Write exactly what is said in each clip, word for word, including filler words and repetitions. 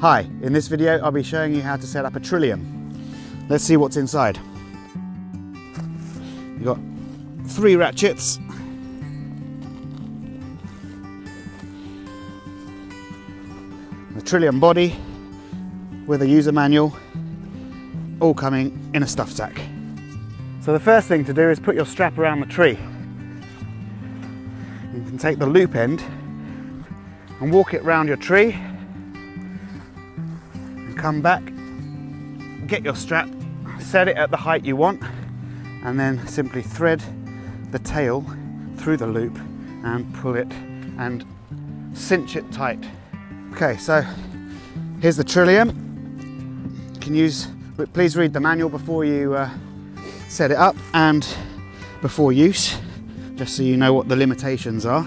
Hi, in this video I'll be showing you how to set up a Trillium. Let's see what's inside. You've got three ratchets, the Trillium body with a user manual, all coming in a stuff sack. So the first thing to do is put your strap around the tree. You can take the loop end and walk it round your tree. Come back, get your strap, set it at the height you want, and then simply thread the tail through the loop and pull it and cinch it tight. Okay, so here's the Trillium. You can use, please read the manual before you uh, set it up and before use, just so you know what the limitations are.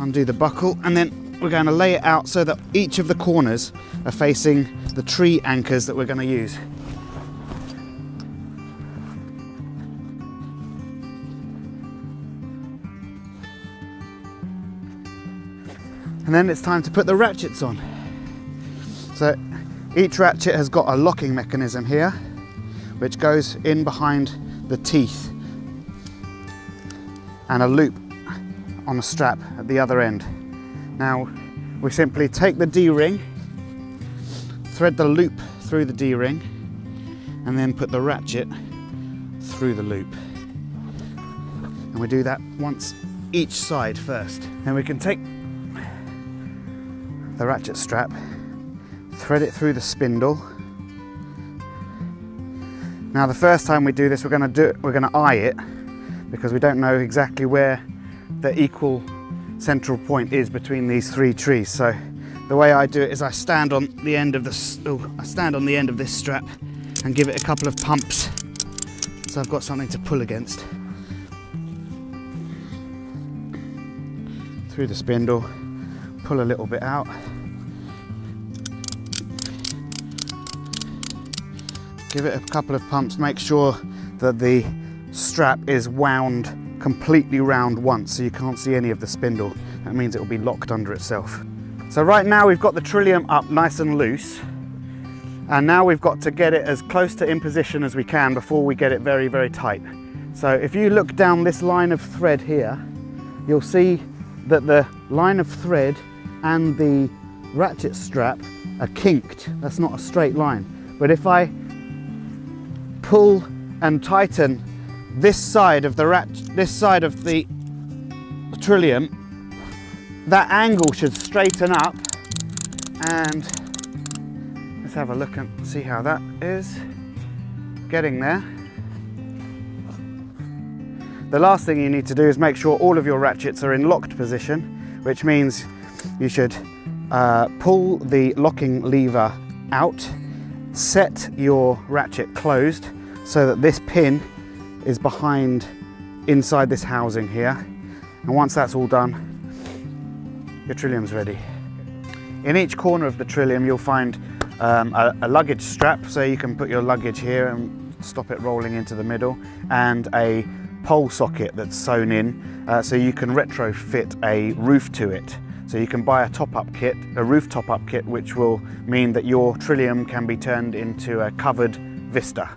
Undo the buckle, and then we're going to lay it out so that each of the corners are facing the tree anchors that we're going to use. And then it's time to put the ratchets on. So each ratchet has got a locking mechanism here, which goes in behind the teeth and a loop on a strap at the other end. Now, we simply take the D-ring, thread the loop through the D-ring, and then put the ratchet through the loop. And we do that once each side first. Then we can take the ratchet strap, thread it through the spindle. Now, the first time we do this, we're gonna do it, we're gonna eye it, because we don't know exactly where the equal central point is between these three trees. So the way I do it is I stand on the end of the oh, I stand on the end of this strap and give it a couple of pumps, so I've got something to pull against. Through the spindle, pull a little bit out. Give it a couple of pumps, make sure that the strap is wound completely round once, so you can't see any of the spindle. That means it will be locked under itself. So right now we've got the Trillium up nice and loose, and now we've got to get it as close to in position as we can before we get it very very tight. So if you look down this line of thread here, you'll see that the line of thread and the ratchet strap are kinked. That's not a straight line. But if I pull and tighten this side of the rat, this side of the Trillium, that angle should straighten up. And let's have a look and see how that is getting there. The last thing you need to do is make sure all of your ratchets are in locked position, which means you should uh, pull the locking lever out, set your ratchet closed so that this pin is behind inside this housing here, and once that's all done, your Trillium's ready. In each corner of the Trillium you'll find um, a, a luggage strap, so you can put your luggage here and stop it rolling into the middle, and a pole socket that's sewn in, uh, so you can retrofit a roof to it. So you can buy a top-up kit, a roof top-up kit, which will mean that your Trillium can be turned into a covered vista.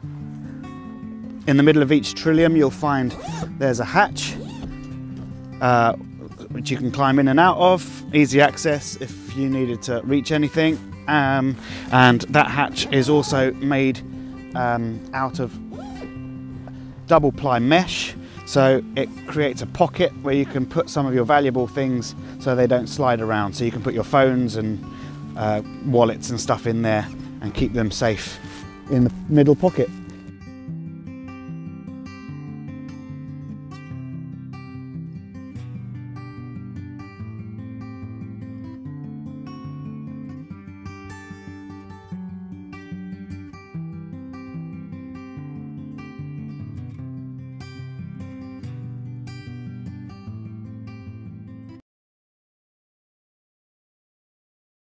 In the middle of each Trillium you'll find there's a hatch uh, which you can climb in and out of, easy access if you needed to reach anything, um, and that hatch is also made um, out of double ply mesh, so it creates a pocket where you can put some of your valuable things so they don't slide around, so you can put your phones and uh, wallets and stuff in there and keep them safe in the middle pocket.